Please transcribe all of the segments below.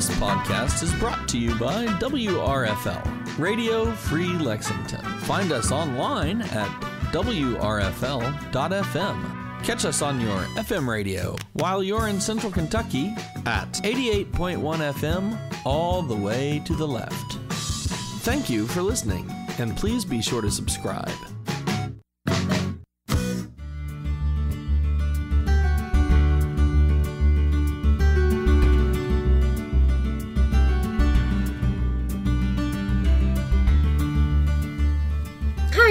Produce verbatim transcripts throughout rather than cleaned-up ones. This podcast is brought to you by W R F L, Radio Free Lexington. Find us online at W R F L dot F M. Catch us on your F M radio while you're in Central Kentucky at eighty-eight point one F M, all the way to the left. Thank you for listening, and please be sure to subscribe.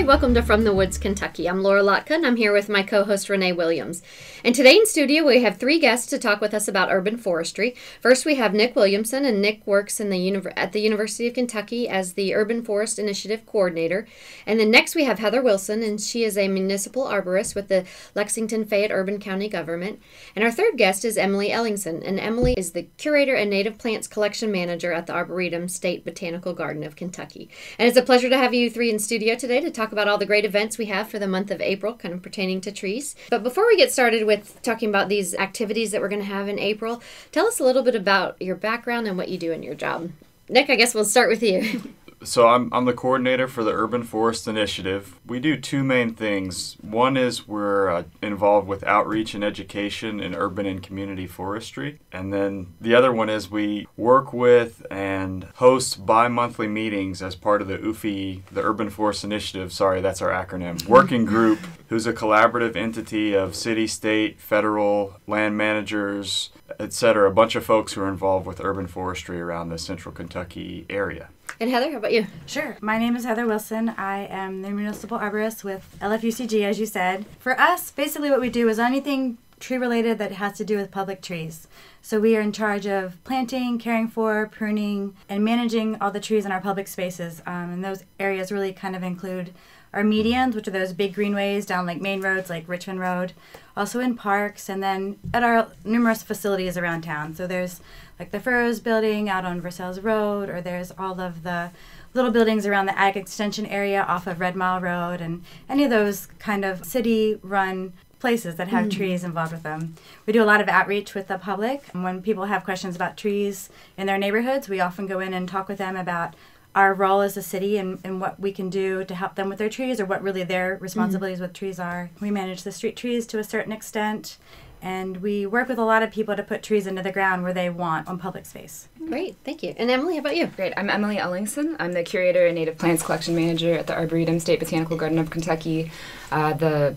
Welcome to From the Woods, Kentucky. I'm Laura Lotka, and I'm here with my co-host, Renee Williams. And today in studio, we have three guests to talk with us about urban forestry. First, we have Nick Williamson, and Nick works in the at the University of Kentucky as the Urban Forest Initiative Coordinator. And then next, we have Heather Wilson, and she is a municipal arborist with the Lexington-Fayette Urban County Government. And our third guest is Emily Ellingson, and Emily is the Curator and Native Plants Collection Manager at the Arboretum State Botanical Garden of Kentucky. And it's a pleasure to have you three in studio today to talk about all the great events we have for the month of April, kind of pertaining to trees. But before we get started with talking about these activities that we're going to have in April, tell us a little bit about your background and what you do in your job. Nick, I guess we'll start with you. So I'm, I'm the coordinator for the Urban Forest Initiative. We do two main things. One is we're uh, involved with outreach and education in urban and community forestry. And then the other one is we work with and host bi-monthly meetings as part of the U F I, the Urban Forest Initiative, sorry, that's our acronym, working group, who's a collaborative entity of city, state, federal, land managers, et cetera, a bunch of folks who are involved with urban forestry around the Central Kentucky area. And Heather, how about you? Sure. My name is Heather Wilson. I am the municipal arborist with L F U C G, as you said. For us, basically what we do is anything tree-related that has to do with public trees. So we are in charge of planting, caring for, pruning, and managing all the trees in our public spaces. Um, and those areas really kind of include our medians, which are those big greenways down like main roads like Richmond Road, also in parks, and then at our numerous facilities around town. So there's like the Furrows building out on Versailles Road, or there's all of the little buildings around the Ag Extension area off of Red Mile Road, and any of those kind of city-run places that have mm. trees involved with them. We do a lot of outreach with the public. And when people have questions about trees in their neighborhoods, we often go in and talk with them about our role as a city and, and what we can do to help them with their trees, or what really their responsibilities mm-hmm. with trees are. We manage the street trees to a certain extent, and we work with a lot of people to put trees into the ground where they want on public space. Great, thank you. And Emily, how about you? Great, I'm Emily Ellingson. I'm the Curator and Native Plants Collection Manager at the Arboretum State Botanical Garden of Kentucky. Uh, the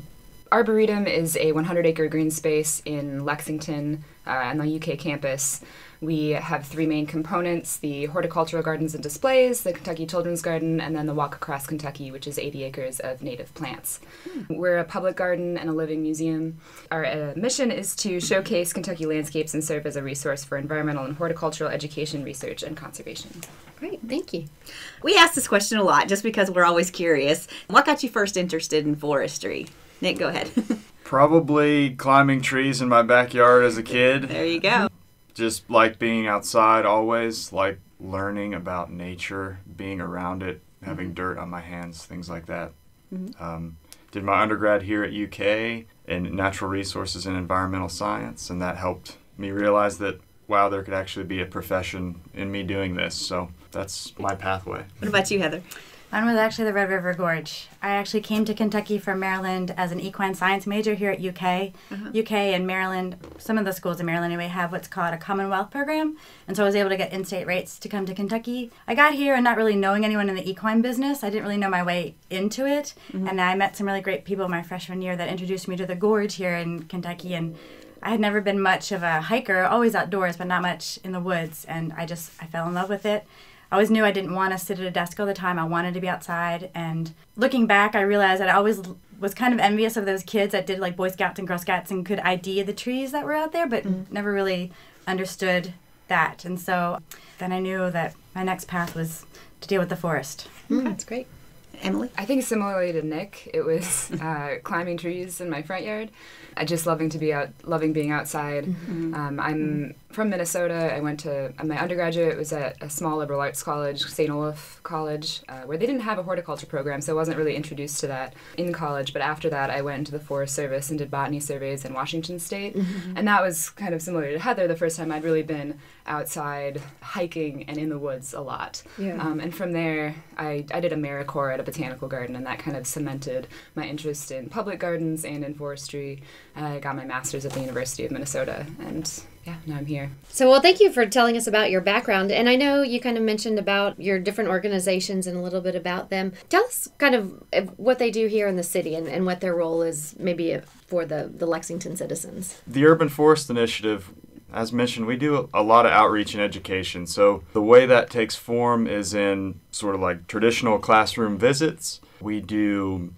Arboretum is a hundred acre green space in Lexington uh, on the U K campus. We have three main components: the Horticultural Gardens and Displays, the Kentucky Children's Garden, and then the Walk Across Kentucky, which is eighty acres of native plants. Hmm. We're a public garden and a living museum. Our uh, mission is to showcase Kentucky landscapes and serve as a resource for environmental and horticultural education, research, and conservation. Great, thank you. We ask this question a lot just because we're always curious. What got you first interested in forestry? Nick, go ahead. Probably climbing trees in my backyard as a kid. There you go. Just like being outside always, like learning about nature, being around it, having mm-hmm. dirt on my hands, things like that. Mm-hmm. Um, did my undergrad here at U K in natural resources and environmental science, and that helped me realize that, wow, there could actually be a profession in me doing this. So that's my pathway. What about you, Heather? Mine was actually the Red River Gorge. I actually came to Kentucky from Maryland as an equine science major here at U K. Uh-huh. U K and Maryland, some of the schools in Maryland anyway, have what's called a Commonwealth program. And so I was able to get in-state rates to come to Kentucky. I got here and not really knowing anyone in the equine business. I didn't really know my way into it. Mm-hmm. And I met some really great people my freshman year that introduced me to the gorge here in Kentucky. And I had never been much of a hiker, always outdoors, but not much in the woods. And I just, I fell in love with it. I always knew I didn't want to sit at a desk all the time. I wanted to be outside. And looking back, I realized that I always was kind of envious of those kids that did like Boy Scouts and Girl Scouts and could I D the trees that were out there, but mm-hmm. never really understood that. And so then I knew that my next path was to deal with the forest. Mm-hmm. That's great. Emily? I think similarly to Nick, it was uh, climbing trees in my front yard. I just loving to be out, loving being outside. Mm-hmm. um, I'm from Minnesota, I went to, my undergraduate was at a small liberal arts college, Saint Olaf College, uh, where they didn't have a horticulture program, so I wasn't really introduced to that in college. But after that, I went into the Forest Service and did botany surveys in Washington State. Mm-hmm. And that was kind of similar to Heather, the first time I'd really been outside hiking and in the woods a lot. Yeah. Um, and from there, I, I did AmeriCorps at a botanical garden, and that kind of cemented my interest in public gardens and in forestry. I got my master's at the University of Minnesota, and yeah, now I'm here. So, well, thank you for telling us about your background. And I know you kind of mentioned about your different organizations and a little bit about them. Tell us kind of what they do here in the city and, and what their role is maybe for the, the Lexington citizens. The Urban Forest Initiative, as mentioned, we do a lot of outreach and education. So the way that takes form is in sort of like traditional classroom visits. We do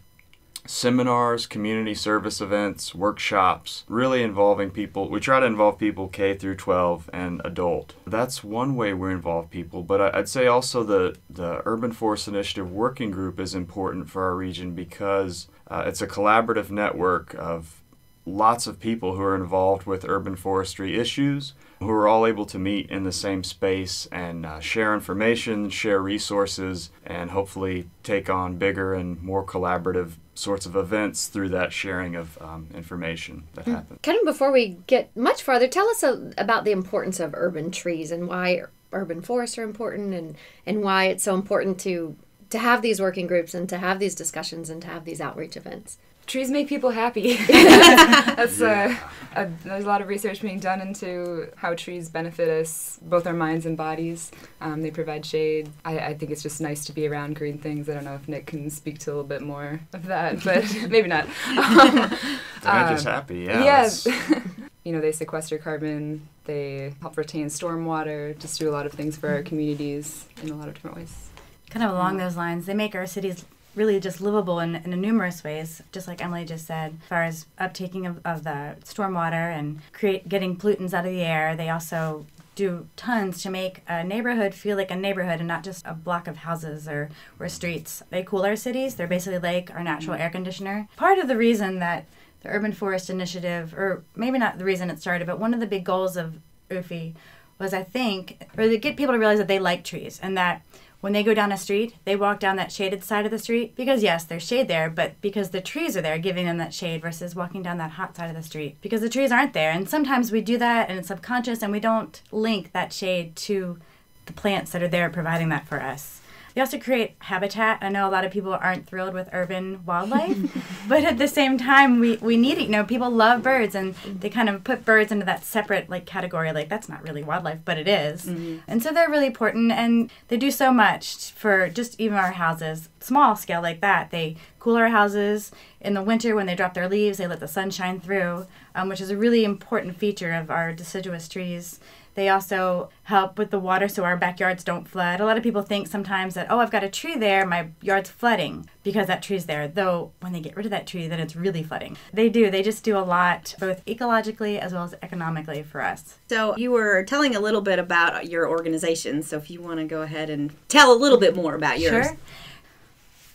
seminars, community service events, workshops, really involving people. We try to involve people K through twelve and adult. That's one way we involve people, but I'd say also the, the Urban Forest Initiative Working Group is important for our region because uh, it's a collaborative network of lots of people who are involved with urban forestry issues, who are all able to meet in the same space and uh, share information, share resources, and hopefully take on bigger and more collaborative sorts of events through that sharing of um, information that mm. happens. Kind of before we get much farther, tell us a, about the importance of urban trees and why urban forests are important and, and why it's so important to, to have these working groups and to have these discussions and to have these outreach events. Trees make people happy. That's yeah. a, a, there's a lot of research being done into how trees benefit us, both our minds and bodies. Um, they provide shade. I, I think it's just nice to be around green things. I don't know if Nick can speak to a little bit more of that, but maybe not. Um, They're just um, happy, yeah. Yes. Yeah. You know, they sequester carbon. They help retain storm water. Just do a lot of things for our communities in a lot of different ways. Kind of along those lines, they make our cities really just livable in, in numerous ways, just like Emily just said, as far as uptaking of, of the stormwater and create, getting pollutants out of the air. They also do tons to make a neighborhood feel like a neighborhood and not just a block of houses or, or streets. They cool our cities. They're basically like our natural air conditioner. Part of the reason that the Urban Forest Initiative, or maybe not the reason it started, but one of the big goals of U F I was, I think, or to get people to realize that they like trees and that when they go down a street, they walk down that shaded side of the street because, yes, there's shade there, but because the trees are there giving them that shade versus walking down that hot side of the street because the trees aren't there. And sometimes we do that and it's subconscious and we don't link that shade to the plants that are there providing that for us. They also create habitat. I know a lot of people aren't thrilled with urban wildlife, but at the same time, we, we need it. You know, people love birds, and they kind of put birds into that separate like category. Like, that's not really wildlife, but it is. Mm-hmm. And so they're really important, and they do so much for just even our houses, small scale like that. They cool our houses. In the winter, when they drop their leaves, they let the sun shine through, um, which is a really important feature of our deciduous trees. They also help with the water so our backyards don't flood. A lot of people think sometimes that, oh, I've got a tree there, my yard's flooding because that tree's there. Though when they get rid of that tree, then it's really flooding. They do. They just do a lot, both ecologically as well as economically for us. So you were telling a little bit about your organization. So if you want to go ahead and tell a little bit more about yours. Sure.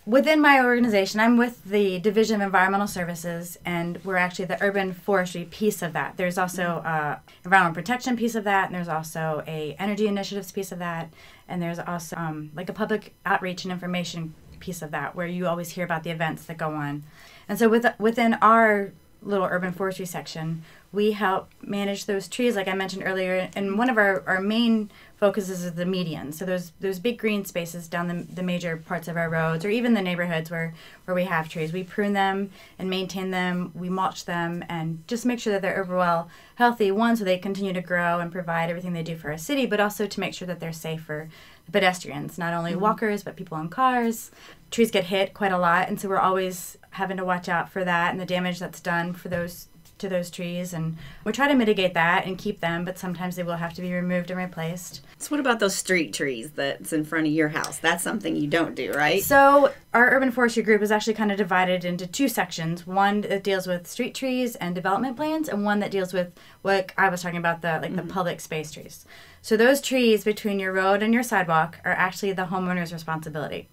Within my organization, I'm with the Division of Environmental Services, and we're actually the urban forestry piece of that. There's also an environmental protection piece of that, and there's also a energy initiatives piece of that, and there's also um, like a public outreach and information piece of that, where you always hear about the events that go on. And so with, within our little urban forestry section, we help manage those trees, like I mentioned earlier, and one of our, our main focuses is the median. So those those big green spaces down the, the major parts of our roads, or even the neighborhoods where, where we have trees. We prune them and maintain them, we mulch them, and just make sure that they're overall healthy, one, so they continue to grow and provide everything they do for our city, but also to make sure that they're safe for pedestrians, not only mm-hmm. walkers, but people in cars. Trees get hit quite a lot, and so we're always having to watch out for that and the damage that's done for those to those trees, and we try to mitigate that and keep them, but sometimes they will have to be removed and replaced. So what about those street trees that's in front of your house? That's something you don't do, right? So our urban forestry group is actually kind of divided into two sections, one that deals with street trees and development plans, and one that deals with what I was talking about, the like mm-hmm. the public space trees. So those trees between your road and your sidewalk are actually the homeowner's responsibility.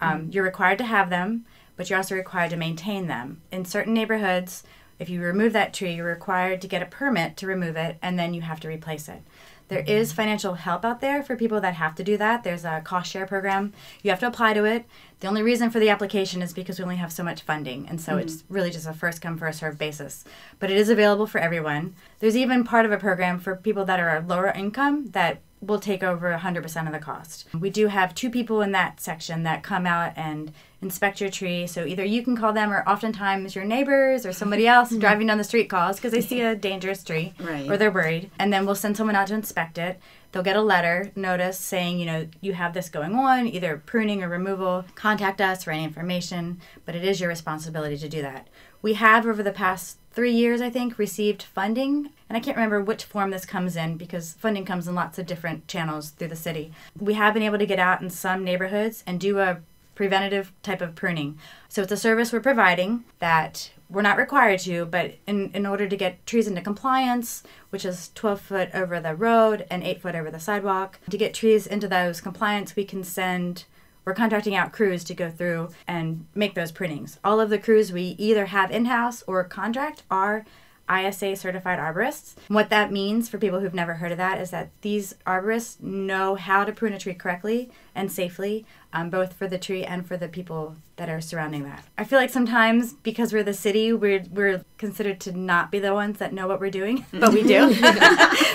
Um, mm-hmm. You're required to have them, but you're also required to maintain them. In certain neighborhoods, If you remove that tree, you're required to get a permit to remove it, and then you have to replace it. There is financial help out there for people that have to do that. There's a cost share program. You have to apply to it. The only reason for the application is because we only have so much funding, and so mm-hmm. it's really just a first come, first served basis. But it is available for everyone. There's even part of a program for people that are lower income that will take over one hundred percent of the cost. We do have two people in that section that come out and inspect your tree. So either you can call them, or oftentimes your neighbors or somebody else mm-hmm. driving down the street calls because they see a dangerous tree right. or they're worried. And then we'll send someone out to inspect it. They'll get a letter notice saying, you know, you have this going on, either pruning or removal. Contact us for any information, but it is your responsibility to do that. We have, over the past three years, I think, received funding. And I can't remember which form this comes in because funding comes in lots of different channels through the city. We have been able to get out in some neighborhoods and do a preventative type of pruning. So it's a service we're providing that we're not required to, but in, in order to get trees into compliance, which is twelve foot over the road and eight foot over the sidewalk, to get trees into those compliance, we can send... We're contracting out crews to go through and make those printings. All of the crews we either have in-house or contract are I S A certified arborists. What that means for people who've never heard of that is that these arborists know how to prune a tree correctly and safely, um, both for the tree and for the people that are surrounding that. I feel like sometimes because we're the city, we're, we're considered to not be the ones that know what we're doing, but we do.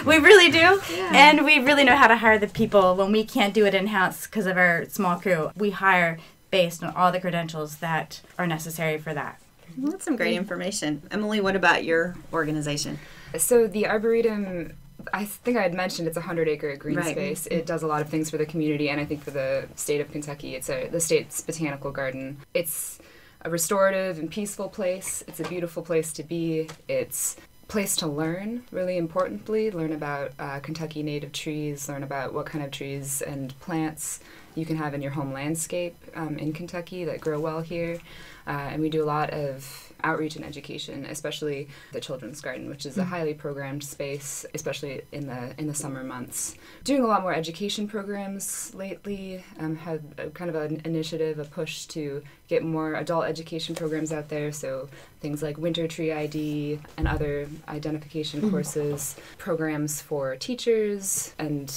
We really do. Yeah. And we really know how to hire the people when we can't do it in-house because of our small crew. We hire based on all the credentials that are necessary for that. That's some great information. Emily, what about your organization? So the Arboretum, I think I had mentioned it's a hundred acre green right. space. It does a lot of things for the community and I think for the state of Kentucky. It's a, the state's botanical garden. It's a restorative and peaceful place. It's a beautiful place to be. It's a place to learn, really importantly. Learn about uh, Kentucky native trees, learn about what kind of trees and plants you can have in your home landscape um, in Kentucky that grow well here. Uh, and we do a lot of outreach and education, especially the Children's Garden, which is a highly programmed space, especially in the in the summer months. Doing a lot more education programs lately, um, had a, kind of an initiative, a push to get more adult education programs out there, so things like Winter Tree I D and other identification mm-hmm. courses, programs for teachers, and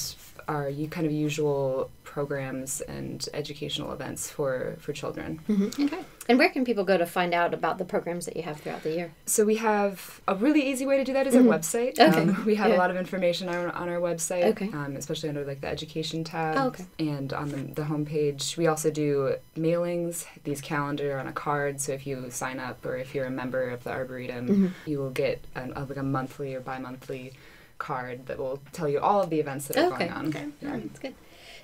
our kind of usual programs and educational events for, for children. Mm-hmm. Okay. And where can people go to find out about the programs that you have throughout the year? So we have a really easy way to do that is mm-hmm. our website. Okay. Um, we have yeah. a lot of information on, on our website, okay. um, especially under like the education tab oh, okay. and on the, the homepage. We also do mailings, these calendar on a card. So if you sign up or if you're a member of the Arboretum, mm-hmm. you will get an, a, like a monthly or bi-monthly card that will tell you all of the events that are okay. going on. Okay, yeah. All right, that's good.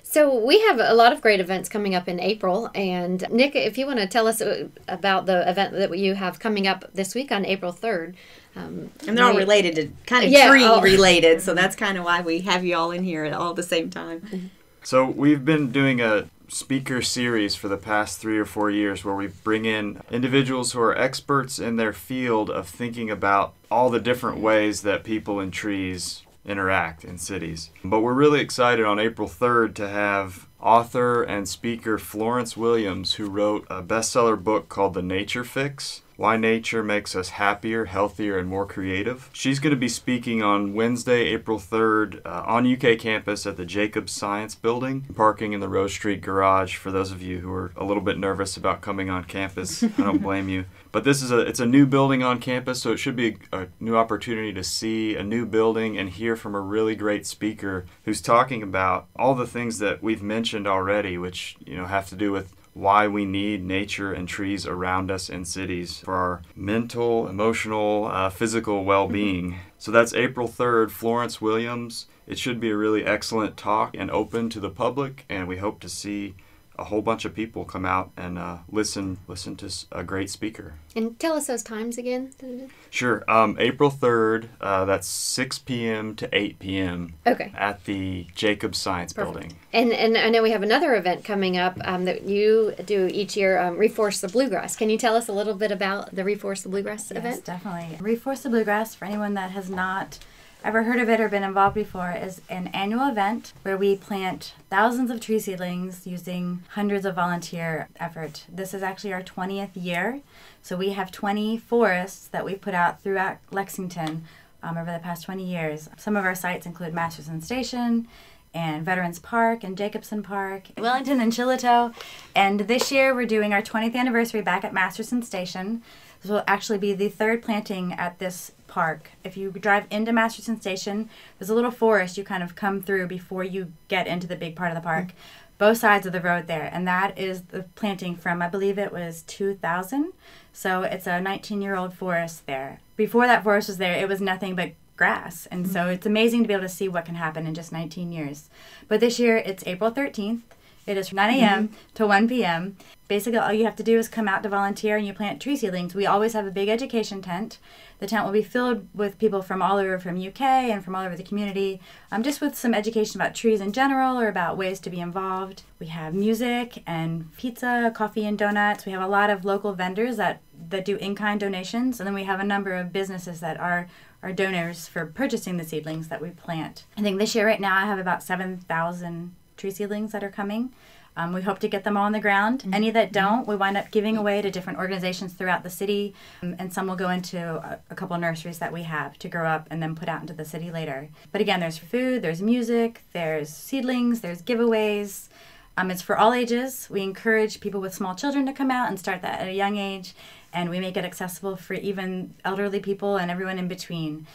So we have a lot of great events coming up in April, and Nick, if you want to tell us about the event that you have coming up this week on April third. Um, and they're all related to kind of yeah, tree-related, oh. so that's kind of why we have you all in here at all the same time. So we've been doing a speaker series for the past three or four years where we bring in individuals who are experts in their field of thinking about all the different ways that people and trees interact in cities. But we're really excited on April third to have author and speaker Florence Williams, who wrote a bestseller book called The Nature Fix: Why Nature Makes Us Happier, Healthier, and More Creative. She's going to be speaking on Wednesday, April third, uh, on U K campus at the Jacobs Science Building, parking in the Rose Street garage for those of you who are a little bit nervous about coming on campus. I don't blame you. But this is a it's a new building on campus, so it should be a, a new opportunity to see a new building and hear from a really great speaker who's talking about all the things that we've mentioned already, which, you know, have to do with why we need nature and trees around us in cities for our mental, emotional, uh, physical well-being. Mm-hmm. So that's April third, Florence Williams. It should be a really excellent talk and open to the public, and we hope to see a whole bunch of people come out and uh, listen listen to a great speaker. And tell us those times again. Sure. Um, April third, uh, that's six p m to eight p m Okay. at the Jacobs Science Perfect. Building. And and I know we have another event coming up um, that you do each year, um, Reforest the Bluegrass. Can you tell us a little bit about the Reforest the Bluegrass yes, event? Yes, definitely. Reforest the Bluegrass, for anyone that has not ever heard of it or been involved before is an annual event where we plant thousands of tree seedlings using hundreds of volunteer effort. This is actually our twentieth year, so we have twenty forests that we put out throughout Lexington um, over the past twenty years. Some of our sites include Masterson Station, and Veterans Park, and Jacobson Park, Wellington and Chilliwack. And this year we're doing our twentieth anniversary back at Masterson Station. This will actually be the third planting at this park. If you drive into Masterson Station, there's a little forest you kind of come through before you get into the big part of the park. Mm-hmm. Both sides of the road there, and that is the planting from, I believe it was two thousand. So it's a nineteen-year-old forest there. Before that forest was there, it was nothing but grass, and so it's amazing to be able to see what can happen in just nineteen years. But this year it's April thirteenth. It is from nine a m to one p m Basically all you have to do is come out to volunteer and you plant tree seedlings. We always have a big education tent. The tent will be filled with people from all over, from U K and from all over the community, um, just with some education about trees in general or about ways to be involved. We have music and pizza, coffee and donuts. We have a lot of local vendors that, that do in-kind donations, and then we have a number of businesses that are our donors for purchasing the seedlings that we plant. I think this year right now I have about seven thousand tree seedlings that are coming. Um, we hope to get them all on the ground. Mm-hmm. Any that don't, we wind up giving away to different organizations throughout the city, um, and some will go into a, a couple nurseries that we have to grow up and then put out into the city later. But again, there's food, there's music, there's seedlings, there's giveaways. Um, it's for all ages. We encourage people with small children to come out and start that at a young age, and we make it accessible for even elderly people and everyone in between.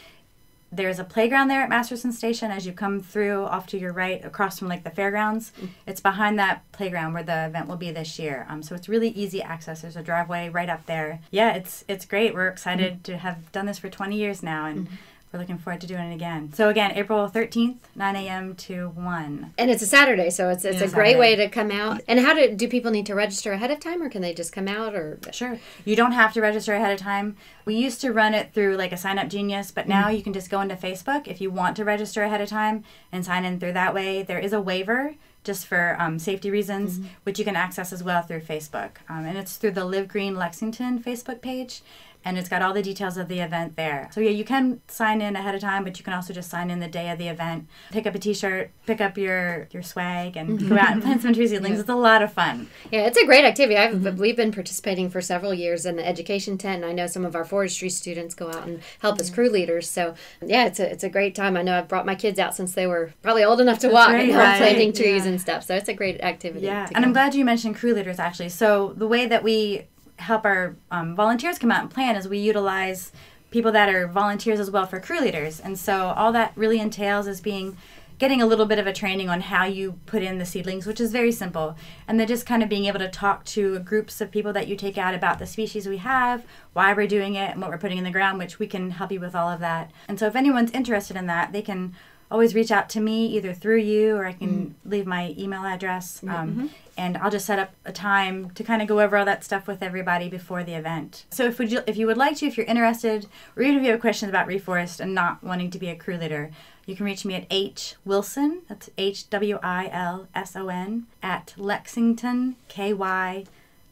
There's a playground there at Masterson Station as you come through off to your right across from like the fairgrounds. Mm-hmm. It's behind that playground where the event will be this year. Um, so it's really easy access. There's a driveway right up there. Yeah, it's it's great. We're excited mm-hmm. to have done this for twenty years now, and mm-hmm. we're looking forward to doing it again. So again, April thirteenth, nine a m to one. And it's a Saturday, so it's it's yeah, a Saturday. Great way to come out. And how do do people need to register ahead of time, or can they just come out? Or sure, you don't have to register ahead of time. We used to run it through like a Sign Up Genius, but now mm-hmm. you can just go into Facebook if you want to register ahead of time and sign in through that way. There is a waiver just for um, safety reasons, mm-hmm. which you can access as well through Facebook. Um, and it's through the Live Green Lexington Facebook page. And it's got all the details of the event there. So yeah, you can sign in ahead of time, but you can also just sign in the day of the event, pick up a t-shirt, pick up your, your swag, and mm-hmm. go out and plant some tree seedlings. Yeah. It's a lot of fun. Yeah, it's a great activity. I've, mm-hmm. We've been participating for several years in the education tent, and I know some of our forestry students go out and help mm-hmm. as crew leaders. So yeah, it's a, it's a great time. I know I've brought my kids out since they were probably old enough to That's walk right, and help right. planting trees yeah. and stuff. So it's a great activity. Yeah, and go. I'm glad you mentioned crew leaders, actually. So the way that we help our um, volunteers come out and plan is we utilize people that are volunteers as well for crew leaders. And so all that really entails is being getting a little bit of a training on how you put in the seedlings, which is very simple. And then just kind of being able to talk to groups of people that you take out about the species we have, why we're doing it, and what we're putting in the ground, which we can help you with all of that. And so if anyone's interested in that, they can always reach out to me either through you, or I can mm-hmm. leave my email address. Um, mm-hmm. And I'll just set up a time to kind of go over all that stuff with everybody before the event. So if, would you, if you would like to, if you're interested, or even if you have questions about Reforest and not wanting to be a crew leader, you can reach me at H Wilson, that's H W I L S O N, at Lexington K Y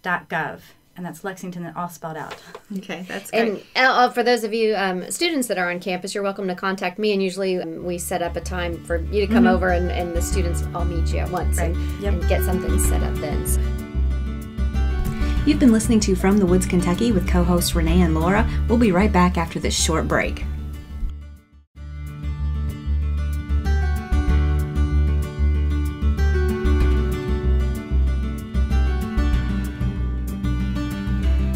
dot gov. And that's Lexington all spelled out. Okay, that's great. And uh, for those of you um, students that are on campus, you're welcome to contact me. And usually um, we set up a time for you to come mm-hmm. over, and, and the students all meet you at once right. and, yep. and get something set up then. So. You've been listening to From the Woods, Kentucky with co-hosts Renee and Laura. We'll be right back after this short break.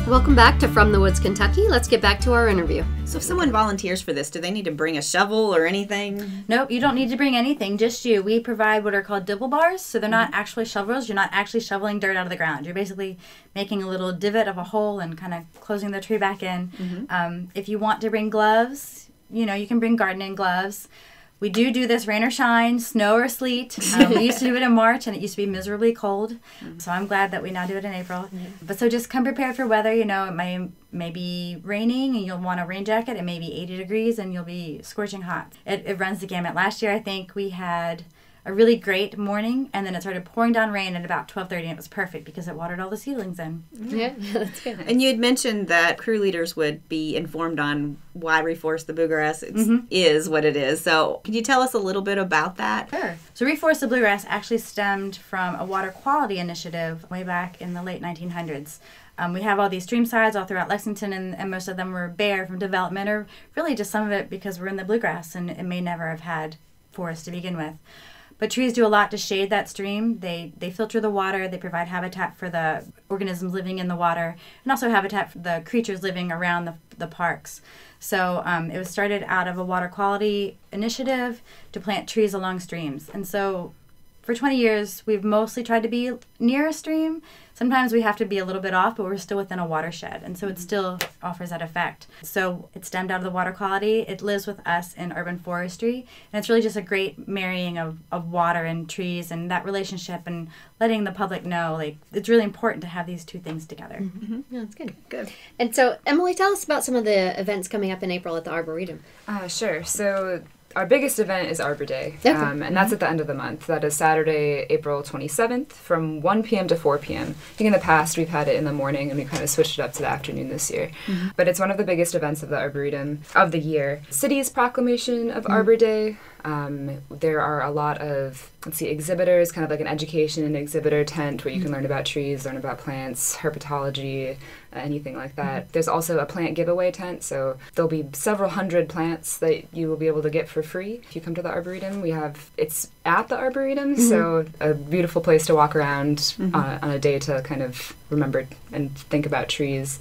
Welcome back to From the Woods, Kentucky. Let's get back to our interview. So if someone volunteers for this, do they need to bring a shovel or anything? Nope, you don't need to bring anything, just you. We provide what are called dibble bars, so they're not actually shovels. You're not actually shoveling dirt out of the ground. You're basically making a little divot of a hole and kind of closing the tree back in. Mm-hmm. Um, if you want to bring gloves, you know, you can bring gardening gloves. We do do this rain or shine, snow or sleet. Um, we used to do it in March, and it used to be miserably cold. Mm-hmm. So I'm glad that we now do it in April. Mm-hmm. But so just come prepared for weather. You know, it may, may be raining, and you'll want a rain jacket. It may be eighty degrees, and you'll be scorching hot. It, it runs the gamut. Last year, I think we had a really great morning, and then it started pouring down rain at about twelve thirty, and it was perfect because it watered all the seedlings in. Yeah, that's good. And you had mentioned that crew leaders would be informed on why Reforest the Bluegrass mm-hmm. is what it is. So can you tell us a little bit about that? Sure. So Reforest the Bluegrass actually stemmed from a water quality initiative way back in the late nineteen hundreds. Um, we have all these stream sides all throughout Lexington, and, and most of them were bare from development, or really just some of it because we're in the bluegrass and it may never have had forests to begin with. But trees do a lot to shade that stream. They they filter the water, they provide habitat for the organisms living in the water, and also habitat for the creatures living around the, the parks. So um, it was started out of a water quality initiative to plant trees along streams. And so for twenty years, we've mostly tried to be near a stream. Sometimes we have to be a little bit off, but we're still within a watershed, and so it still offers that effect. So it stemmed out of the water quality. It lives with us in urban forestry, and it's really just a great marrying of, of water and trees and that relationship, and letting the public know, like, it's really important to have these two things together. Mm-hmm. Yeah, that's good. Good. And so, Emily, tell us about some of the events coming up in April at the Arboretum. Uh, sure. So our biggest event is Arbor Day, okay. um, and that's at the end of the month. That is Saturday, April twenty-seventh, from one p.m. to four p.m. I think in the past we've had it in the morning, and we kind of switched it up to the afternoon this year. Mm-hmm. But it's one of the biggest events of the Arboretum of the year. City's proclamation of mm-hmm. Arbor Day. Um, there are a lot of, let's see, exhibitors, kind of like an education and exhibitor tent where you can mm-hmm. learn about trees, learn about plants, herpetology, uh, anything like that. Mm-hmm. There's also a plant giveaway tent, so there'll be several hundred plants that you will be able to get for free if you come to the Arboretum. We have, it's at the Arboretum, mm-hmm. so a beautiful place to walk around mm-hmm. on, on a day to kind of remember and think about trees.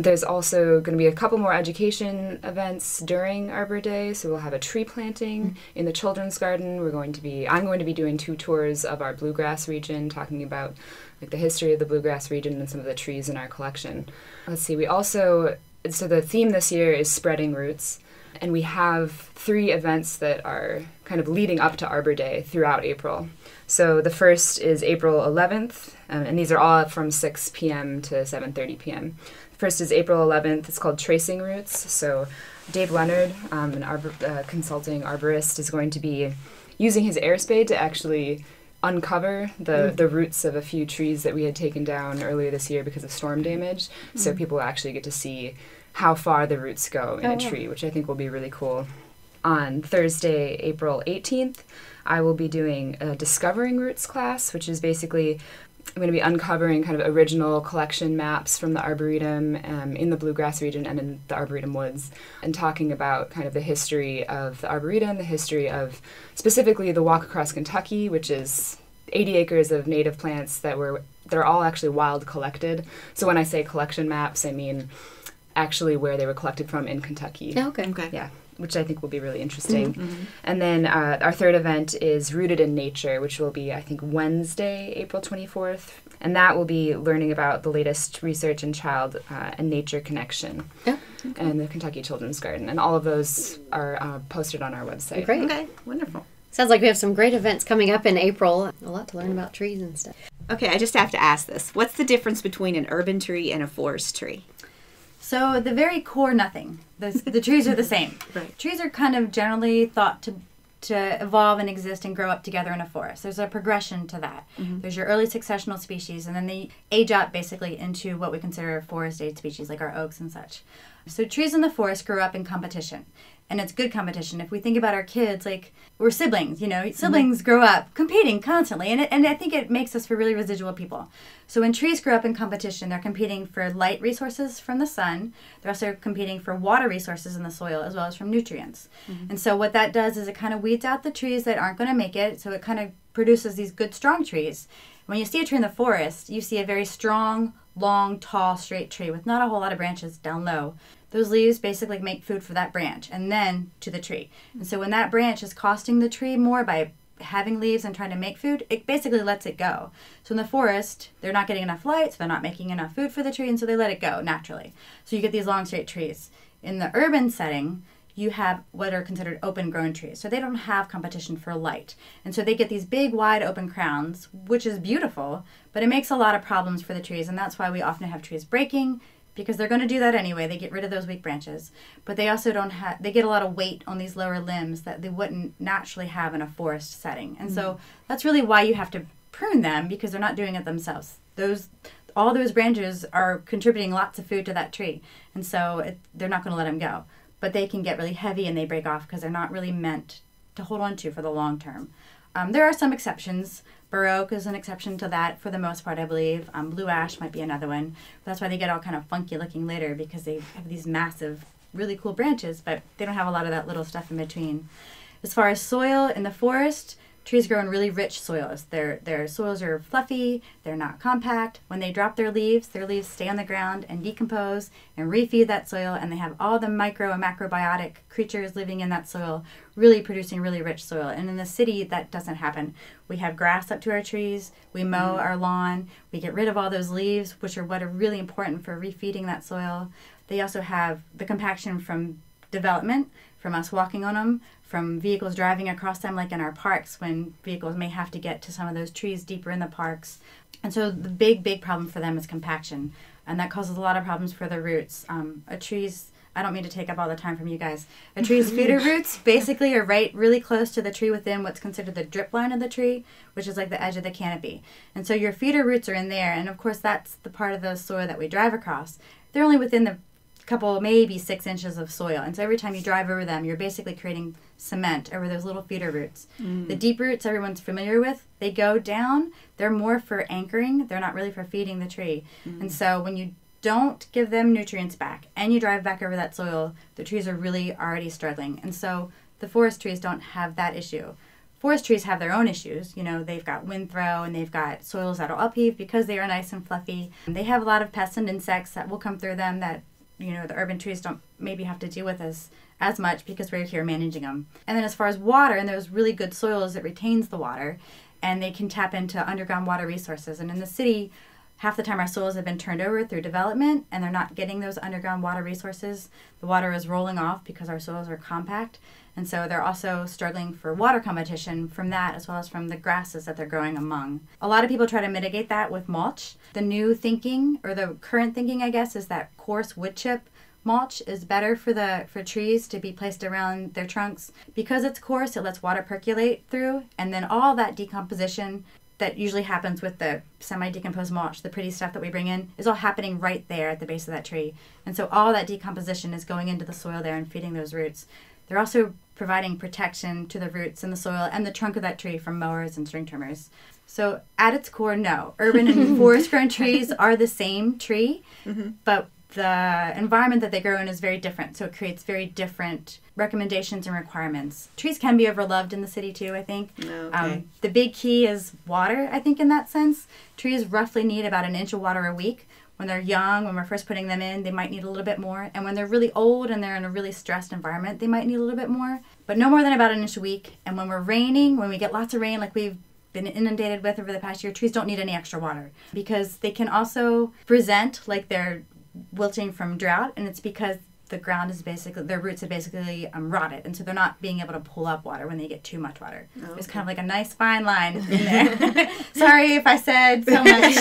There's also going to be a couple more education events during Arbor Day, so we'll have a tree planting mm-hmm. in the children's garden. We're going to be, I'm going to be doing two tours of our bluegrass region, talking about like the history of the bluegrass region and some of the trees in our collection. Let's see, we also, so the theme this year is Spreading Roots, and we have three events that are kind of leading up to Arbor Day throughout April. So the first is April eleventh, um, and these are all from six p.m. to seven thirty p.m. First is April eleventh. It's called Tracing Roots. So Dave Leonard, um, an arbor, uh, consulting arborist, is going to be using his air spade to actually uncover the, mm-hmm. the roots of a few trees that we had taken down earlier this year because of storm damage. Mm-hmm. So people actually get to see how far the roots go in oh, a tree, yeah. which I think will be really cool. On Thursday, April eighteenth, I will be doing a Discovering Roots class, which is basically I'm going to be uncovering kind of original collection maps from the Arboretum um, in the Bluegrass region and in the Arboretum Woods, and talking about kind of the history of the Arboretum, the history of specifically the Walk Across Kentucky, which is eighty acres of native plants that were, they're all actually wild collected. So when I say collection maps, I mean actually where they were collected from in Kentucky. Oh, okay. Okay. Yeah. Which I think will be really interesting. Mm-hmm. And then uh, our third event is Rooted in Nature, which will be, I think, Wednesday, April twenty-fourth. And that will be learning about the latest research in child uh, and nature connection oh, okay. and the Kentucky Children's Garden. And all of those are uh, posted on our website. Great. Okay, wonderful. Sounds like we have some great events coming up in April. A lot to learn about trees and stuff. Okay, I just have to ask this. What's the difference between an urban tree and a forest tree? So the very core, nothing. The, the trees are the same. Right. Trees are kind of generally thought to to evolve and exist and grow up together in a forest. There's a progression to that. Mm-hmm. There's your early successional species, and then they age up basically into what we consider forest-age species, like our oaks and such. So trees in the forest grow up in competition, and it's good competition. If we think about our kids, like, we're siblings, you know. Siblings mm-hmm. grow up competing constantly, and it, and I think it makes us for really residual people. So when trees grow up in competition, they're competing for light resources from the sun. They're also competing for water resources in the soil, as well as from nutrients. Mm-hmm. And so what that does is it kind of weeds out the trees that aren't going to make it, so it kind of produces these good, strong trees. When you see a tree in the forest, you see a very strong, long, tall, straight tree with not a whole lot of branches down low. Those leaves basically make food for that branch and then to the tree. And so when that branch is costing the tree more by having leaves and trying to make food, it basically lets it go. So in the forest, they're not getting enough light, so they're not making enough food for the tree, and so they let it go naturally. So you get these long, straight trees. In the urban setting, you have what are considered open-grown trees. So they don't have competition for light. And so they get these big, wide open crowns, which is beautiful, but it makes a lot of problems for the trees, and that's why we often have trees breaking, because they're going to do that anyway. They get rid of those weak branches, but they also don't have, they get a lot of weight on these lower limbs that they wouldn't naturally have in a forest setting. And mm-hmm. so that's really why you have to prune them, because they're not doing it themselves. Those, all those branches are contributing lots of food to that tree. And so it, they're not going to let them go, but they can get really heavy and they break off because they're not really meant to hold on to for the long term. Um, there are some exceptions. Bur oak is an exception to that for the most part, I believe. Um, blue ash might be another one. That's why they get all kind of funky looking later, because they have these massive, really cool branches, but they don't have a lot of that little stuff in between. As far as soil in the forest, trees grow in really rich soils. Their, their soils are fluffy, they're not compact. When they drop their leaves, their leaves stay on the ground and decompose and refeed that soil, and they have all the micro and macrobiotic creatures living in that soil, really producing really rich soil. And in the city, that doesn't happen. We have grass up to our trees, we mow mm. our lawn, we get rid of all those leaves, which are what are really important for refeeding that soil. They also have the compaction from development, from us walking on them, from vehicles driving across them, like in our parks when vehicles may have to get to some of those trees deeper in the parks. And so the big, big problem for them is compaction. And that causes a lot of problems for the roots. Um, a tree's, I don't mean to take up all the time from you guys. A tree's feeder roots basically are right really close to the tree within what's considered the drip line of the tree, which is like the edge of the canopy. And so your feeder roots are in there. And of course, that's the part of the soil that we drive across. They're only within the couple, maybe six inches of soil. And so every time you drive over them, you're basically creating cement over those little feeder roots. Mm. The deep roots everyone's familiar with, they go down. They're more for anchoring. They're not really for feeding the tree. Mm. And so when you don't give them nutrients back and you drive back over that soil, the trees are really already struggling. And so the forest trees don't have that issue. Forest trees have their own issues. You know, they've got wind throw and they've got soils that'll upheave because they are nice and fluffy. And they have a lot of pests and insects that will come through them that, you know, the urban trees don't maybe have to deal with as, as much because we're here managing them. And then as far as water, and those really good soils, it retains the water, and they can tap into underground water resources. And in the city, half the time our soils have been turned over through development, and they're not getting those underground water resources. The water is rolling off because our soils are compact. And so they're also struggling for water competition from that, as well as from the grasses that they're growing among. A lot of people try to mitigate that with mulch. The new thinking, or the current thinking, I guess, is that coarse wood chip mulch is better for the for trees to be placed around their trunks. Because it's coarse, it lets water percolate through, and then all that decomposition that usually happens with the semi-decomposed mulch, the pretty stuff that we bring in, is all happening right there at the base of that tree. And so all that decomposition is going into the soil there and feeding those roots. They're also providing protection to the roots and the soil and the trunk of that tree from mowers and string trimmers. So at its core, no. Urban and forest-grown trees are the same tree, mm-hmm. but the environment that they grow in is very different, so it creates very different recommendations and requirements. Trees can be overloved in the city too, I think. Okay. Um, the big key is water, I think, in that sense. Trees roughly need about an inch of water a week. When they're young, when we're first putting them in, they might need a little bit more. And when they're really old and they're in a really stressed environment, they might need a little bit more. But no more than about an inch a week. And when we're raining, when we get lots of rain like we've been inundated with over the past year, trees don't need any extra water, because they can also present like they're wilting from drought, and it's because the ground is basically, their roots have basically um, rotted, and so they're not being able to pull up water when they get too much water. Oh, okay. It's kind of like a nice fine line in there. Sorry if I said so much.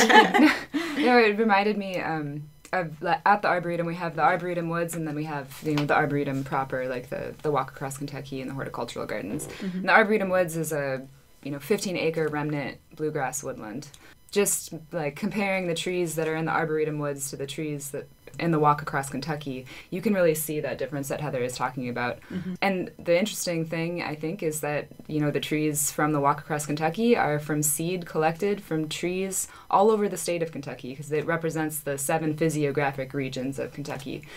No, it reminded me um, of, at the Arboretum, we have the Arboretum Woods, and then we have, you know, the Arboretum proper, like the, the Walk Across Kentucky and the Horticultural Gardens. Mm-hmm. And the Arboretum Woods is a, you know, fifteen acre remnant bluegrass woodland. Just like comparing the trees that are in the Arboretum Woods to the trees that in the Walk Across Kentucky, you can really see that difference that Heather is talking about. Mm-hmm. And the interesting thing, I think, is that, you know, the trees from the Walk Across Kentucky are from seed collected from trees all over the state of Kentucky, because it represents the seven physiographic regions of Kentucky.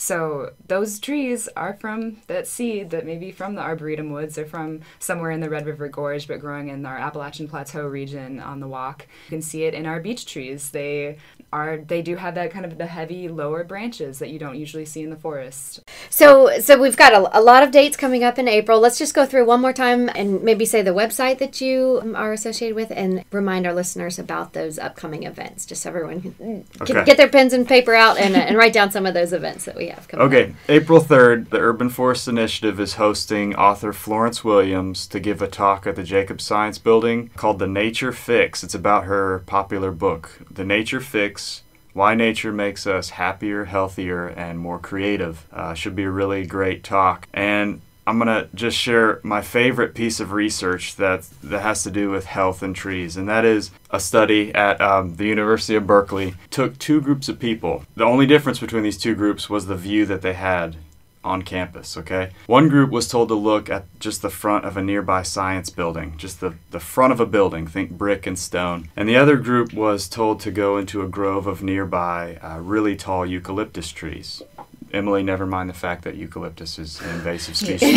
So those trees are from that seed that maybe from the Arboretum Woods or from somewhere in the Red River Gorge, but growing in our Appalachian Plateau region on the walk. You can see it in our beech trees. They are they do have that kind of the heavy lower branches that you don't usually see in the forest. So so we've got a, a lot of dates coming up in April. Let's just go through one more time and maybe say the website that you are associated with and remind our listeners about those upcoming events, just so everyone can okay. get, get their pens and paper out and, and write down some of those events that we Okay, up. April third, the Urban Forest Initiative is hosting author Florence Williams to give a talk at the Jacobs Science Building called The Nature Fix. It's about her popular book, The Nature Fix Why Nature Makes Us Happier, Healthier, and More Creative. Uh, should be a really great talk. And I'm gonna just share my favorite piece of research that that has to do with health and trees, and that is a study at um, the University of Berkeley. Took two groups of people. The only difference between these two groups was the view that they had on campus, okay? One group was told to look at just the front of a nearby science building, just the, the front of a building, think brick and stone. And the other group was told to go into a grove of nearby uh, really tall eucalyptus trees. Emily, never mind the fact that eucalyptus is an invasive species.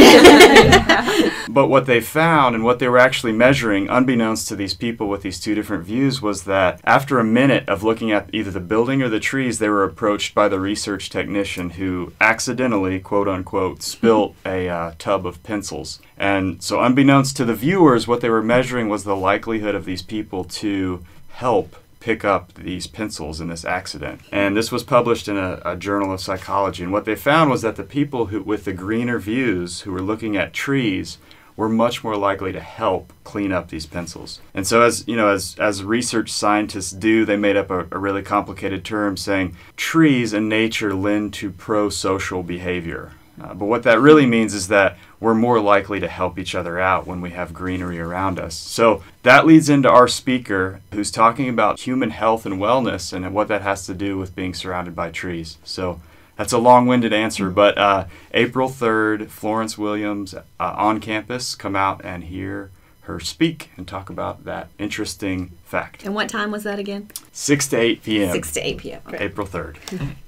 But what they found and what they were actually measuring, unbeknownst to these people with these two different views, was that after a minute of looking at either the building or the trees, they were approached by the research technician who accidentally, quote unquote, spilt a uh, tub of pencils. And so unbeknownst to the viewers, what they were measuring was the likelihood of these people to help pick up these pencils in this accident. And this was published in a, a journal of psychology. And what they found was that the people who with the greener views who were looking at trees were much more likely to help clean up these pencils. And so as you know, as, as research scientists do, they made up a, a really complicated term saying trees and nature lend to pro-social behavior. Uh, but what that really means is that we're more likely to help each other out when we have greenery around us. So that leads into our speaker, who's talking about human health and wellness and what that has to do with being surrounded by trees. So that's a long-winded answer, but uh, April third, Florence Williams uh, on campus. Come out and hear her speak and talk about that interesting fact. And what time was that again? six to eight p m six to eight p m Okay. April third.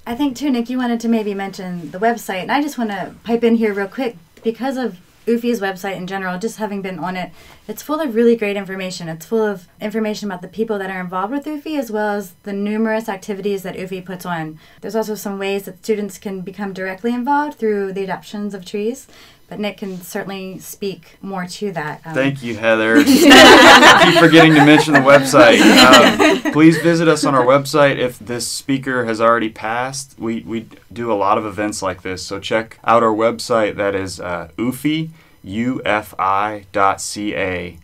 I think too, Nick, you wanted to maybe mention the website, and I just want to pipe in here real quick because of U F I's website in general, just having been on it, it's full of really great information. It's full of information about the people that are involved with U F I as well as the numerous activities that U F I puts on. There's also some ways that students can become directly involved through the adoptions of trees. But Nick can certainly speak more to that. Um, Thank you, Heather. I keep forgetting to mention the website. Um, please visit us on our website if this speaker has already passed. We, we do a lot of events like this, so check out our website. That is uh, U F I, U F I dot C A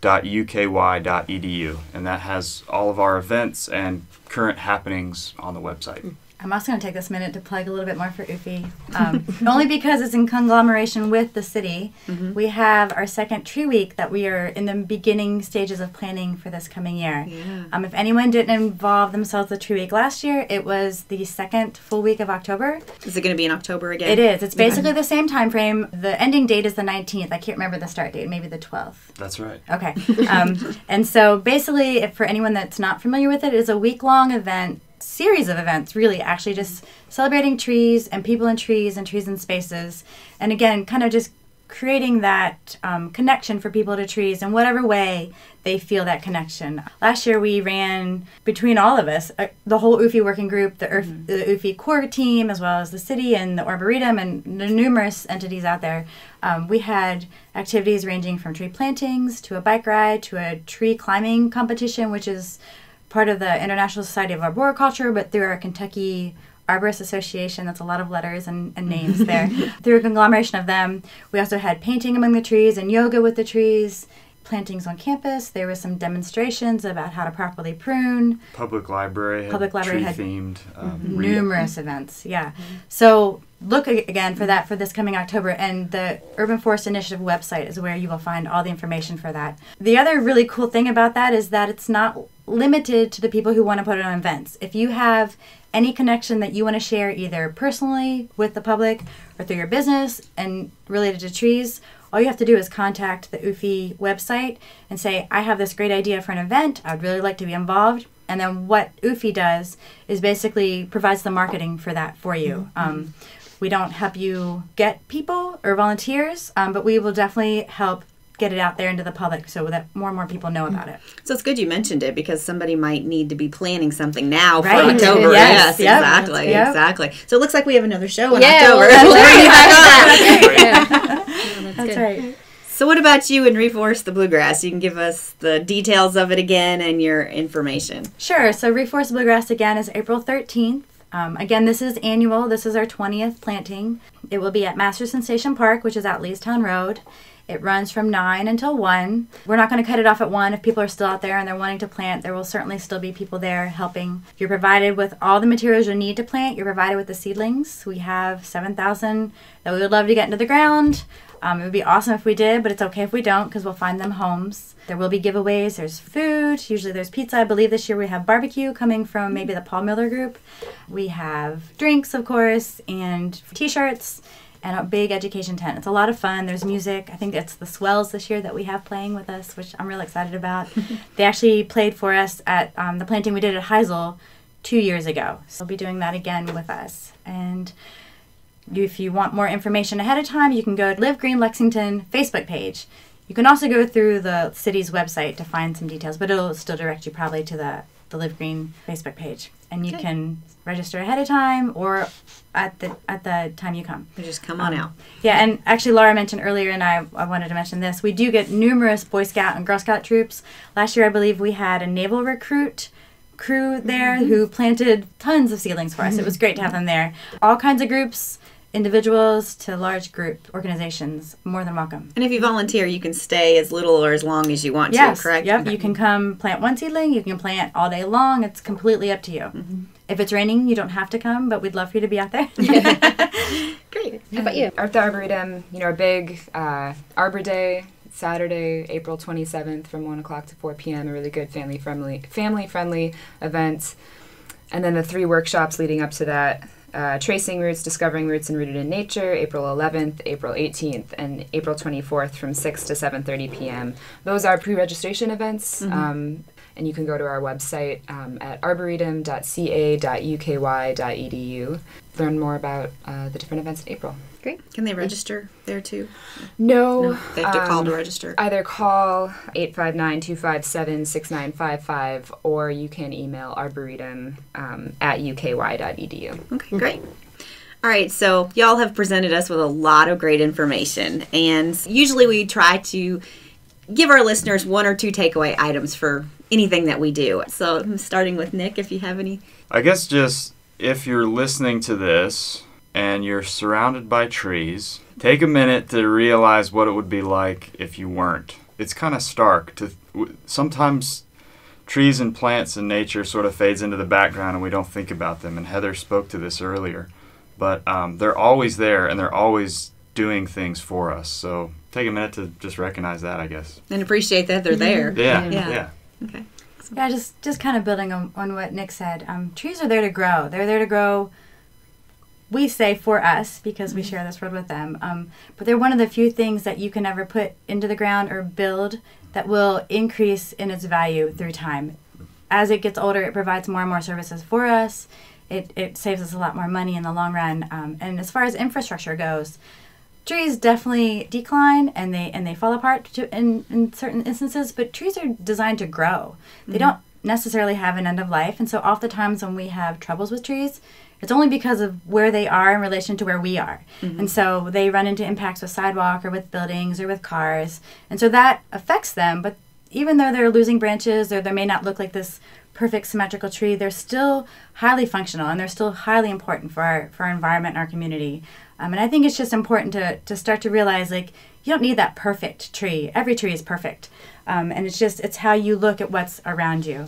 dot U K Y dot E D U. And that has all of our events and current happenings on the website. I'm also going to take this minute to plug a little bit more for U F I, um, only because it's in conglomeration with the city. Mm-hmm. We have our second Tree Week that we are in the beginning stages of planning for this coming year. Yeah. Um, if anyone didn't involve themselves with Tree Week last year, it was the second full week of October. Is it going to be in October again? It is. It's basically okay. The same time frame. The ending date is the nineteenth. I can't remember the start date, maybe the twelfth. That's right. Okay. Um, and so basically, if for anyone that's not familiar with it, it is a week-long event. Series of events, really, actually just celebrating trees and people in trees and trees in spaces, and again kind of just creating that um, connection for people to trees in whatever way they feel that connection. Last year we ran, between all of us, uh, the whole U F I working group, the, Urf mm-hmm. the U F I core team, as well as the city and the Arboretum and the numerous entities out there. Um, we had activities ranging from tree plantings to a bike ride to a tree climbing competition, which is part of the International Society of Arboriculture, but through our Kentucky Arborist Association. That's a lot of letters and, and names there. Through a conglomeration of them, we also had painting among the trees and yoga with the trees, plantings on campus. There were some demonstrations about how to properly prune. Public library. Public library had themed um, numerous events. Yeah. Mm-hmm. So look again for that for this coming October, and the Urban Forest Initiative website is where you will find all the information for that. The other really cool thing about that is that it's not limited to the people who want to put on events. If you have any connection that you want to share, either personally with the public or through your business and related to trees, all you have to do is contact the U F I website and say, I have this great idea for an event. I'd really like to be involved. And then what U F I does is basically provides the marketing for that for you. Mm-hmm. Um, we don't help you get people or volunteers, um, but we will definitely help get it out there into the public so that more and more people know about it. So it's good you mentioned it, because somebody might need to be planning something now for right. October. Yes, yes yep. exactly, yep. exactly. So it looks like we have another show in yeah, October. Well, we'll bring you back on. That's, right. yeah. Yeah, that's, that's right. So what about you and Reforest the Bluegrass? You can give us the details of it again and your information. Sure. So Reforest the Bluegrass, again, is April thirteenth. Um, again, this is annual. This is our twentieth planting. It will be at Masterson Station Park, which is at Leestown Road. It runs from nine until one. We're not going to cut it off at one. If people are still out there and they're wanting to plant, there will certainly still be people there helping. You're provided with all the materials you need to plant. You're provided with the seedlings. We have seven thousand that we would love to get into the ground. Um, it would be awesome if we did, but it's okay if we don't, because we'll find them homes. There will be giveaways. There's food. Usually there's pizza. I believe this year we have barbecue coming from maybe the Paul Miller group. We have drinks, of course, and t-shirts. And a big education tent. It's a lot of fun. There's music. I think it's the Swells this year that we have playing with us, which I'm really excited about. They actually played for us at um, the planting we did at Heisel two years ago. So they'll be doing that again with us. And if you want more information ahead of time, you can go to Live Green Lexington Facebook page. You can also go through the city's website to find some details, but it'll still direct you probably to the, the Live Green Facebook page. And you okay. can register ahead of time or at the at the time you come. You just come on um, out. Yeah, and actually Laura mentioned earlier, and I, I wanted to mention this, we do get numerous Boy Scout and Girl Scout troops. Last year I believe we had a naval recruit crew there mm-hmm. who planted tons of seedlings for us. It was great to have them there. All kinds of groups, individuals to large group organizations, more than welcome. And if you volunteer, you can stay as little or as long as you want yes. to, correct? Yep. Okay. You can come plant one seedling. You can plant all day long. It's completely up to you. Mm-hmm. If it's raining, you don't have to come, but we'd love for you to be out there. Great. How about you? At the Arboretum, you know, our big uh, Arbor Day, Saturday, April twenty-seventh from one o'clock to four p m, a really good family-friendly family-friendly event. And then the three workshops leading up to that, Uh, Tracing Roots, Discovering Roots, and Rooted in Nature, April eleventh, April eighteenth, and April twenty-fourth from six to seven thirty p m Those are pre-registration events, mm-hmm. um, and you can go to our website um, at arboretum dot c a dot u k y dot e d u. Learn more about uh, the different events in April. Great. Can they register there too? No. no they have to um, call to register. Either call eight five nine, two five seven, six nine five five or you can email arboretum um, at u k y dot e d u. Okay, great. All right, so y'all have presented us with a lot of great information, and usually we try to give our listeners one or two takeaway items for anything that we do. So I'm starting with Nick, if you have any. I guess just if you're listening to this and you're surrounded by trees, take a minute to realize what it would be like if you weren't. It's kind of stark. To sometimes trees and plants and nature sort of fades into the background and we don't think about them. And Heather spoke to this earlier. But um, they're always there and they're always doing things for us. So take a minute to just recognize that, I guess. And appreciate that they're there. Yeah, yeah. yeah. Okay. Awesome. Yeah, just, just kind of building on, on what Nick said. Um, trees are there to grow. They're there to grow. We say for us, because we share this world with them, um, but they're one of the few things that you can ever put into the ground or build that will increase in its value through time. As it gets older, it provides more and more services for us. It, it saves us a lot more money in the long run. Um, and as far as infrastructure goes, trees definitely decline and they and they fall apart to, in, in certain instances, but trees are designed to grow. They mm-hmm. don't necessarily have an end of life, and so oftentimes when we have troubles with trees, it's only because of where they are in relation to where we are. Mm-hmm. And so they run into impacts with sidewalk or with buildings or with cars. And so that affects them. But even though they're losing branches or they may not look like this perfect symmetrical tree, they're still highly functional and they're still highly important for our, for our environment and our community. Um, and I think it's just important to, to start to realize, like, you don't need that perfect tree. Every tree is perfect. Um, and it's just, it's how you look at what's around you.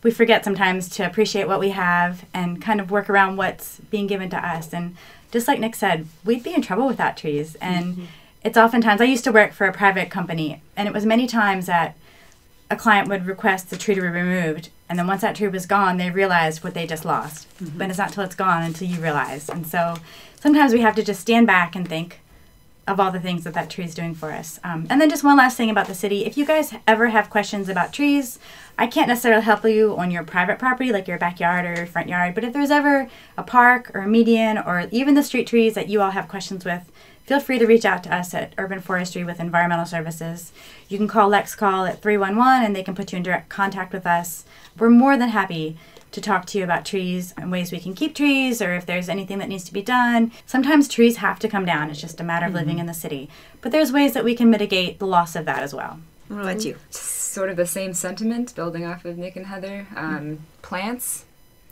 We forget sometimes to appreciate what we have and kind of work around what's being given to us. And just like Nick said, we'd be in trouble without trees. And mm-hmm. it's oftentimes, I used to work for a private company, and it was many times that a client would request the tree to be removed. And then once that tree was gone, they realized what they just lost. Mm-hmm. But it's not till it's gone until you realize. And so sometimes we have to just stand back and think of all the things that that tree is doing for us. Um, and then just one last thing about the city. If you guys ever have questions about trees, I can't necessarily help you on your private property, like your backyard or your front yard, but if there's ever a park or a median or even the street trees that you all have questions with, feel free to reach out to us at Urban Forestry with Environmental Services. You can call LexCall at three one one and they can put you in direct contact with us. We're more than happy to talk to you about trees and ways we can keep trees, or if there's anything that needs to be done. Sometimes trees have to come down. It's just a matter of mm-hmm. living in the city. But there's ways that we can mitigate the loss of that as well. What about you? Sort of the same sentiment, building off of Nick and Heather. Um, mm-hmm. Plants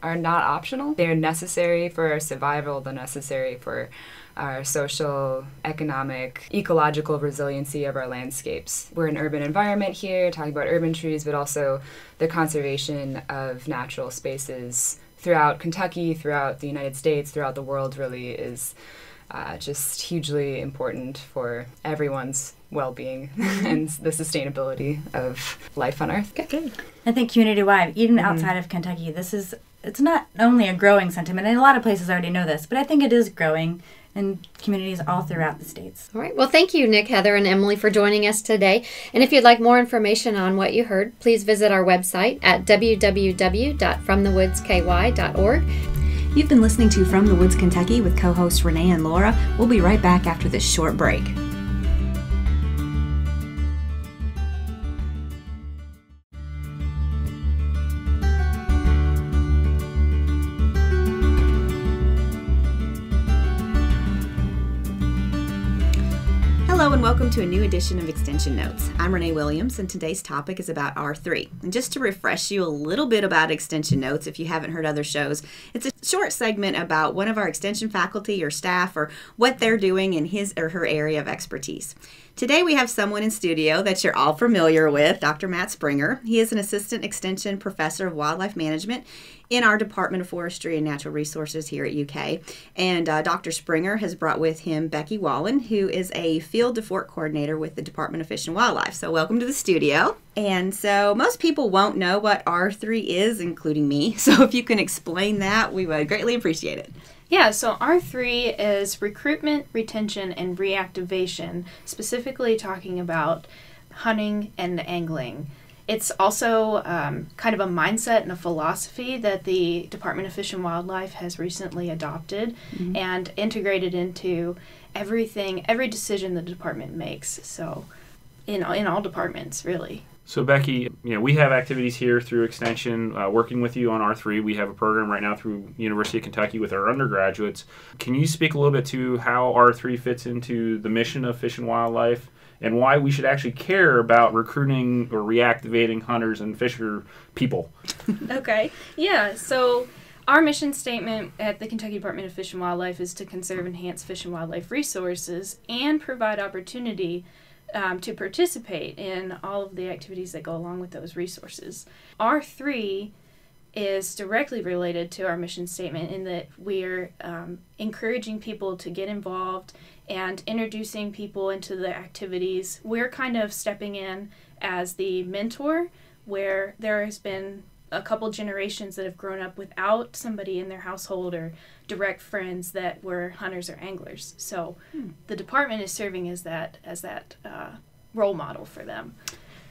are not optional. They're necessary for our survival, they're necessary for our social, economic, ecological resiliency of our landscapes. We're an urban environment here, talking about urban trees, but also the conservation of natural spaces throughout Kentucky, throughout the United States, throughout the world really is uh, just hugely important for everyone's well-being and the sustainability of life on Earth. Okay. I think community-wide, even mm-hmm. outside of Kentucky, this is, it's not only a growing sentiment, and a lot of places already know this, but I think it is growing in communities all throughout the states. All right. Well, thank you, Nick, Heather, and Emily for joining us today. And if you'd like more information on what you heard, please visit our website at w w w dot from the woods k y dot org. You've been listening to From the Woods Kentucky with co-hosts Renee and Laura. We'll be right back after this short break. Hello and welcome to a new edition of Extension Notes. I'm Renee Williams and today's topic is about R three. And just to refresh you a little bit about Extension Notes, if you haven't heard other shows, it's a short segment about one of our extension faculty or staff or what they're doing in his or her area of expertise. Today we have someone in studio that you're all familiar with, Doctor Matt Springer. He is an assistant extension professor of wildlife management in our Department of Forestry and Natural Resources here at U K. And uh, Doctor Springer has brought with him Becky Wallen, who is a Field to Fork coordinator with the Department of Fish and Wildlife. So welcome to the studio. And so most people won't know what R three is, including me. So if you can explain that, we would greatly appreciate it. Yeah, so R three is recruitment, retention, and reactivation, specifically talking about hunting and angling. It's also um, kind of a mindset and a philosophy that the Department of Fish and Wildlife has recently adopted mm-hmm. and integrated into everything, every decision the department makes, so in, in all departments, really. So, Becky, you know, we have activities here through Extension, uh, working with you on R three. We have a program right now through University of Kentucky with our undergraduates. Can you speak a little bit to how R three fits into the mission of Fish and Wildlife and why we should actually care about recruiting or reactivating hunters and fisher people? Okay. Yeah. So our mission statement at the Kentucky Department of Fish and Wildlife is to conserve, enhance fish and wildlife resources and provide opportunity um, to participate in all of the activities that go along with those resources. R three is directly related to our mission statement in that we're um, encouraging people to get involved and introducing people into the activities. We're kind of stepping in as the mentor, where there has been a couple generations that have grown up without somebody in their household or direct friends that were hunters or anglers. So hmm. the department is serving as that, as that uh, role model for them.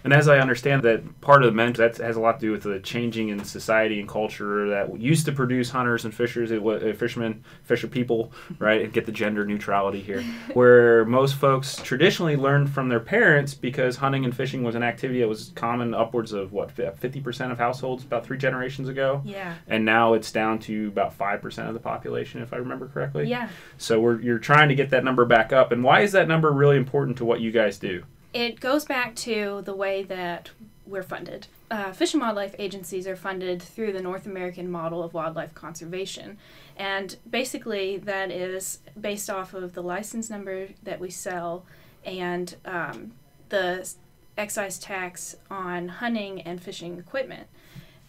And as I understand that, part of the mentor, that has a lot to do with the changing in society and culture that used to produce hunters and fishers, fishermen, fisher people, right? And get the gender neutrality here, where most folks traditionally learned from their parents because hunting and fishing was an activity that was common upwards of, what, fifty percent of households about three generations ago? Yeah. And now it's down to about five percent of the population, if I remember correctly. Yeah. So we're, you're trying to get that number back up. And why is that number really important to what you guys do? It goes back to the way that we're funded. Uh, fish and wildlife agencies are funded through the North American model of wildlife conservation. And basically that is based off of the license number that we sell and um, the excise tax on hunting and fishing equipment.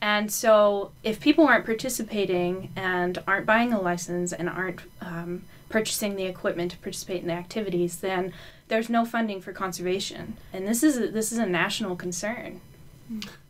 And so if people aren't participating and aren't buying a license and aren't um, purchasing the equipment to participate in the activities, then there's no funding for conservation. And this is a, this is a national concern.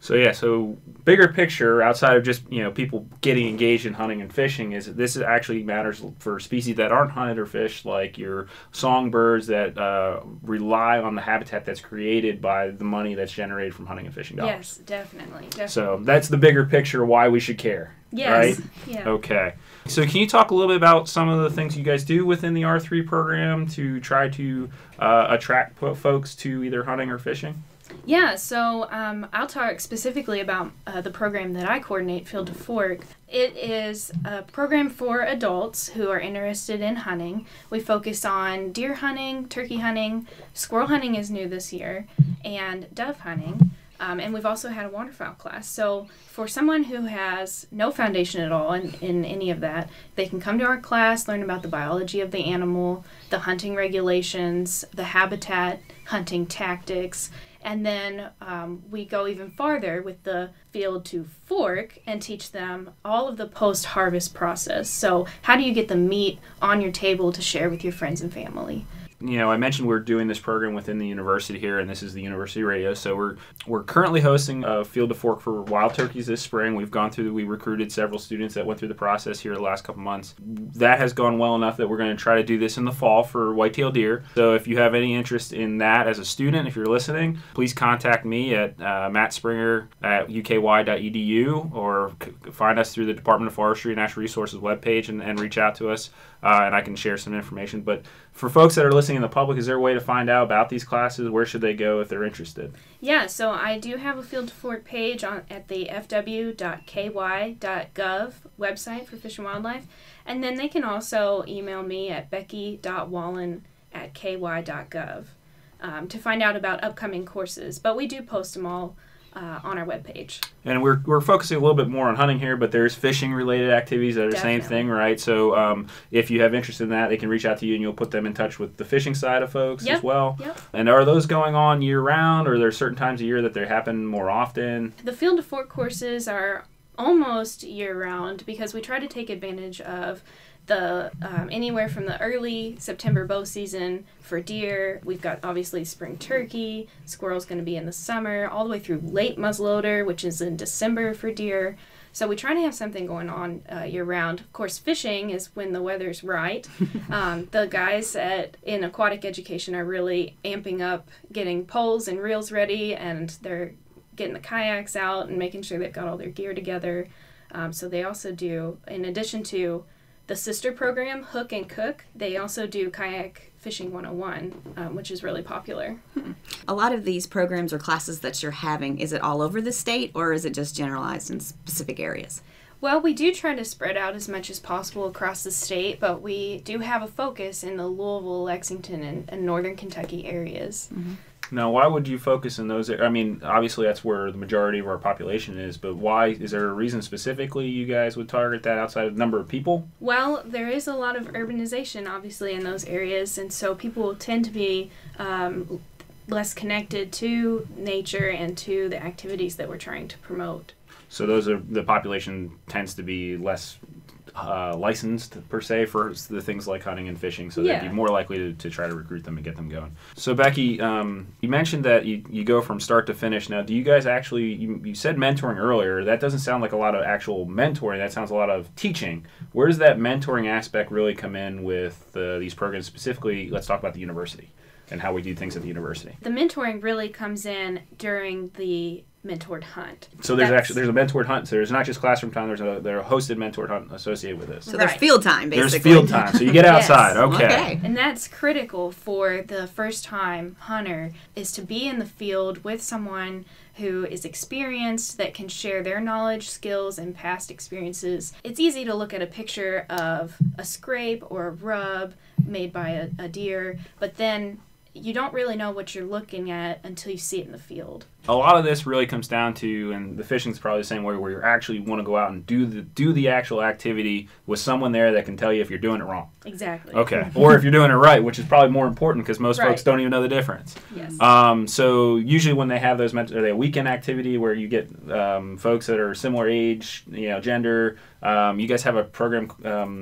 So yeah, so bigger picture outside of just, you know, people getting engaged in hunting and fishing is this actually matters for species that aren't hunted or fished, like your songbirds that uh, rely on the habitat that's created by the money that's generated from hunting and fishing dollars. Yes, definitely. definitely. So that's the bigger picture why we should care. Yes. Right? Yeah. Okay. So can you talk a little bit about some of the things you guys do within the R three program to try to uh, attract folks to either hunting or fishing? Yeah, so um, I'll talk specifically about uh, the program that I coordinate, Field to Fork. It is a program for adults who are interested in hunting. We focus on deer hunting, turkey hunting, squirrel hunting is new this year, and dove hunting. Um, and we've also had a waterfowl class. So for someone who has no foundation at all in, in any of that, they can come to our class, learn about the biology of the animal, the hunting regulations, the habitat, hunting tactics, and then um, we go even farther with the Field to Fork and teach them all of the post-harvest process. So how do you get the meat on your table to share with your friends and family? You know, I mentioned we're doing this program within the university here, and this is the university radio. So we're we're currently hosting a Field to Fork for wild turkeys this spring. We've gone through, we recruited several students that went through the process here the last couple months. That has gone well enough that we're going to try to do this in the fall for white-tailed deer. So if you have any interest in that as a student, if you're listening, please contact me at uh, Matt Springer at u k y dot e d u, or find us through the Department of Forestry and Natural Resources webpage and, and reach out to us, uh, and I can share some information. But for folks that are listening in the public, is there a way to find out about these classes? Where should they go if they're interested? Yeah, so I do have a Field to Fork page on at the f w dot k y dot gov website for Fish and Wildlife, and then they can also email me at becky dot wallen at k y dot gov um, to find out about upcoming courses, but we do post them all Uh, on our webpage. And we're, we're focusing a little bit more on hunting here, but there's fishing related activities that are the same thing, right? So um, if you have interest in that, they can reach out to you and you'll put them in touch with the fishing side of folks yep. as well. Yep. And are those going on year round, or are there certain times of year that they happen more often? The Field to Fork courses are almost year round because we try to take advantage of the um, anywhere from the early September bow season for deer. We've got obviously spring turkey, squirrel's going to be in the summer, all the way through late muzzleloader, which is in December for deer. So we try to have something going on uh, year-round. Of course, fishing is when the weather's right. Um, the guys at in aquatic education are really amping up, getting poles and reels ready, and they're getting the kayaks out and making sure they've got all their gear together. Um, so they also do, in addition to the sister program, Hook and Cook, they also do Kayak Fishing one oh one, um, which is really popular. A lot of these programs or classes that you're having, is it all over the state, or is it just generalized in specific areas? Well, we do try to spread out as much as possible across the state, but we do have a focus in the Louisville, Lexington, and, and northern Kentucky areas. Mm-hmm. Now, why would you focus in those? I mean, obviously that's where the majority of our population is, but why? Is there a reason specifically you guys would target that outside of the number of people? Well, there is a lot of urbanization, obviously, in those areas, and so people tend to be um, less connected to nature and to the activities that we're trying to promote. So those are, the population tends to be less Uh, licensed per se for the things like hunting and fishing, so yeah. they'd be more likely to, to try to recruit them and get them going. So Becky, um, you mentioned that you, you go from start to finish. Now, do you guys actually, you, you said mentoring earlier, that doesn't sound like a lot of actual mentoring, that sounds a lot of teaching. Where does that mentoring aspect really come in with uh, these programs? Specifically, let's talk about the university and how we do things at the university. The mentoring really comes in during the mentored hunt. So there's That's, actually there's a mentored hunt. So there's not just classroom time. There's a there's a hosted mentored hunt associated with this. So right. there's field time, basically. There's field time. So you get outside. yes. okay. okay. And that's critical for the first time hunter, is to be in the field with someone who is experienced, that can share their knowledge, skills, and past experiences. It's easy to look at a picture of a scrape or a rub made by a, a deer, but then you don't really know what you're looking at until you see it in the field. A lot of this really comes down to, and the fishing's probably the same way, where you actually want to go out and do the do the actual activity with someone there that can tell you if you're doing it wrong. Exactly. Okay. Or if you're doing it right, which is probably more important because most right. folks don't even know the difference. Yes. Um, so usually when they have those, are they a weekend activity where you get um, folks that are similar age, you know, gender? Um, you guys have a program. Um,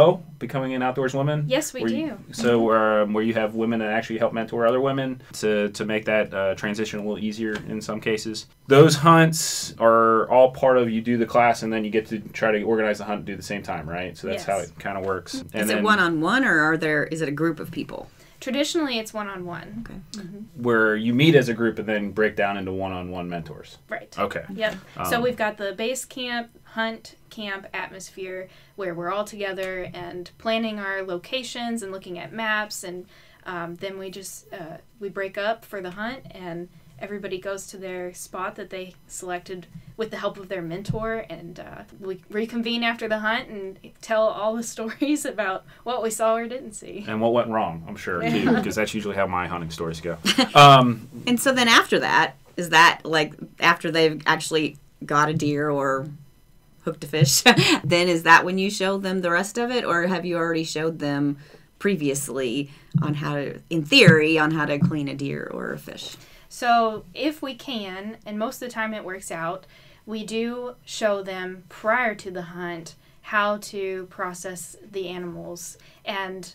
Bo, Becoming an Outdoors Woman? Yes, we do. You, so um, where you have women that actually help mentor other women to, to make that uh, transition a little easier in some cases. Those hunts are all part of, you do the class and then you get to try to organize the hunt and do the same time, right? So that's yes. how it kind of works. And is then, it one-on-one, or are there, is it a group of people? Traditionally, it's one-on-one. Okay. Mm-hmm. Where you meet as a group and then break down into one-on-one mentors. Right. Okay. Yep. Um, so we've got the base camp, hunt, camp, atmosphere, where we're all together and planning our locations and looking at maps, and um, then we just uh, we break up for the hunt, and everybody goes to their spot that they selected with the help of their mentor, and uh, we reconvene after the hunt and tell all the stories about what we saw or didn't see. And what went wrong, I'm sure, too, because that's usually how my hunting stories go. Um, and so then after that, Is that like after they've actually got a deer or hooked a fish? Then is that when you show them the rest of it, or have you already showed them previously on how to, in theory, on how to clean a deer or a fish? So if we can, and most of the time it works out, we do show them prior to the hunt how to process the animals. And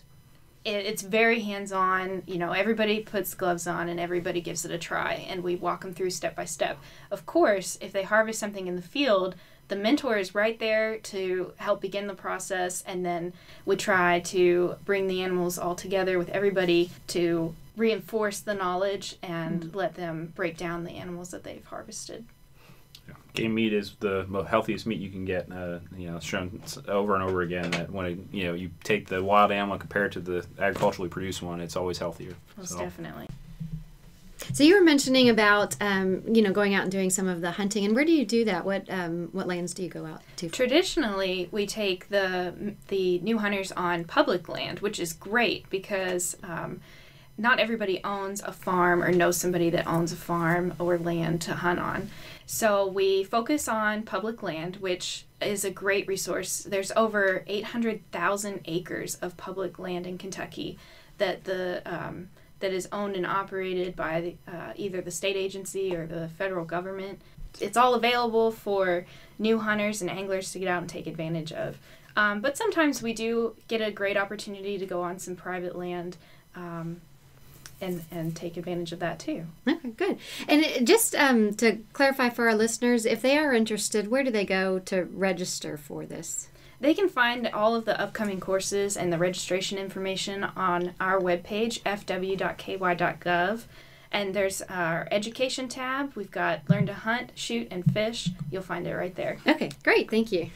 it, it's very hands-on. You know, everybody puts gloves on and everybody gives it a try, and we walk them through step by step. Of course, if they harvest something in the field, the mentor is right there to help begin the process, and then we try to bring the animals all together with everybody to reinforce the knowledge and mm-hmm. let them break down the animals that they've harvested. Yeah. Game meat is the healthiest meat you can get. Uh, you know, shown over and over again that when it, you know you take the wild animal and compare it to the agriculturally produced one, it's always healthier. Most so. definitely. So you were mentioning about um, you know going out and doing some of the hunting, and where do you do that? What um, what lands do you go out to? Traditionally, we take the the new hunters on public land, which is great because um, not everybody owns a farm or knows somebody that owns a farm or land to hunt on. So we focus on public land, which is a great resource. There's over eight hundred thousand acres of public land in Kentucky that the um, that is owned and operated by uh, either the state agency or the federal government. It's all available for new hunters and anglers to get out and take advantage of. Um, but sometimes we do get a great opportunity to go on some private land um, and, and take advantage of that too. Okay, good. And it, just um, to clarify for our listeners, if they are interested, where do they go to register for this? They can find all of the upcoming courses and the registration information on our webpage, f w dot k y dot gov. And there's our education tab. We've got Learn to Hunt, Shoot, and Fish. You'll find it right there. Okay, great. Thank you.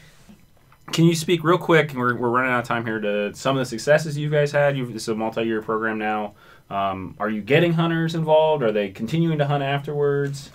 Can you speak real quick, we're, we're running out of time here, to some of the successes you guys had? You've, this is a multi-year program now. Um, are you getting hunters involved? Are they continuing to hunt afterwards?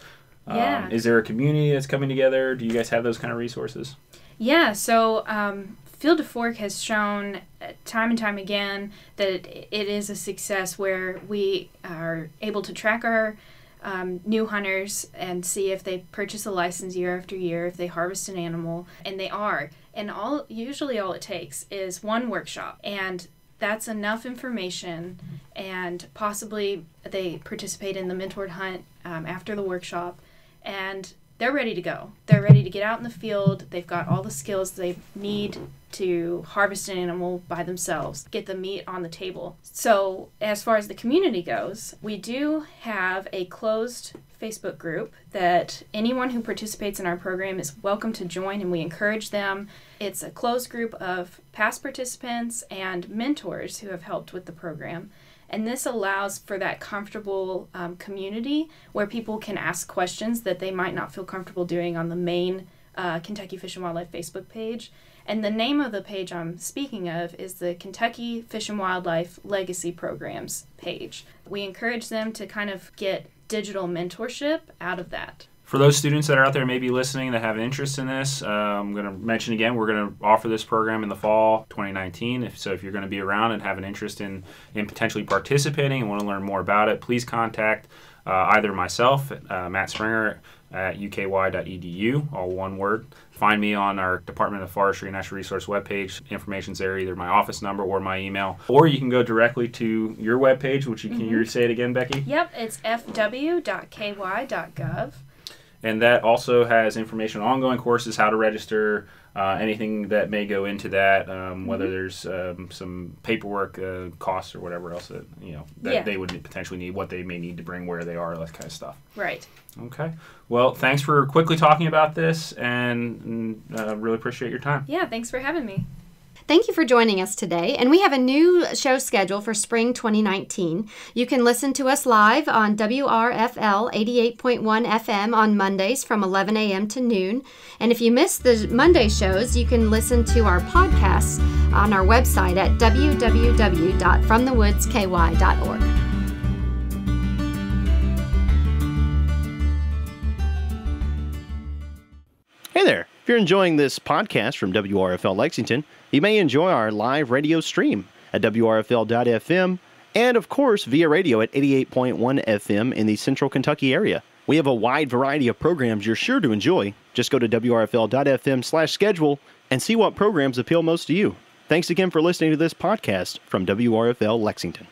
Yeah. Um, is there a community that's coming together? Do you guys have those kind of resources? Yeah, so um, Field to Fork has shown time and time again that it, it is a success where we are able to track our um, new hunters and see if they purchase a license year after year, if they harvest an animal, and they are. And all usually all it takes is one workshop, and that's enough information, and possibly they participate in the mentored hunt um, after the workshop, and they're ready to go. They're ready to get out in the field. They've got all the skills they need to harvest an animal by themselves, get the meat on the table. So as far as the community goes, we do have a closed Facebook group that anyone who participates in our program is welcome to join, and we encourage them. It's a closed group of past participants and mentors who have helped with the program. And this allows for that comfortable um, community where people can ask questions that they might not feel comfortable doing on the main uh, Kentucky Fish and Wildlife Facebook page. And the name of the page I'm speaking of is the Kentucky Fish and Wildlife Legacy Programs page. We encourage them to kind of get digital mentorship out of that. For those students that are out there maybe listening that have an interest in this, uh, I'm going to mention again, we're going to offer this program in the fall twenty nineteen. If, so if you're going to be around and have an interest in, in potentially participating and want to learn more about it, please contact uh, either myself, uh, Matt Springer, at u k y dot e d u, all one word. Find me on our Department of Forestry and Natural Resources webpage. Information's there, either my office number or my email. Or you can go directly to your webpage, which you can mm-hmm. you say it again, Becky? Yep, it's f w dot k y dot gov. And that also has information on ongoing courses, how to register, uh, anything that may go into that, um, whether mm-hmm. there's um, some paperwork uh, costs or whatever else that you know that yeah. they would potentially need, what they may need to bring, where they are, that kind of stuff. Right. Okay. Well, thanks for quickly talking about this, and uh, really appreciate your time. Yeah, thanks for having me. Thank you for joining us today, and we have a new show schedule for spring twenty nineteen. You can listen to us live on W R F L eighty-eight point one F M on Mondays from eleven a m to noon. And if you missed the Monday shows, you can listen to our podcasts on our website at w w w dot from the woods k y dot org. Hey there. If you're enjoying this podcast from W R F L Lexington, you may enjoy our live radio stream at w r f l dot f m and, of course, via radio at eighty-eight point one F M in the central Kentucky area. We have a wide variety of programs you're sure to enjoy. Just go to W R F L dot F M slash schedule and see what programs appeal most to you. Thanks again for listening to this podcast from W R F L Lexington.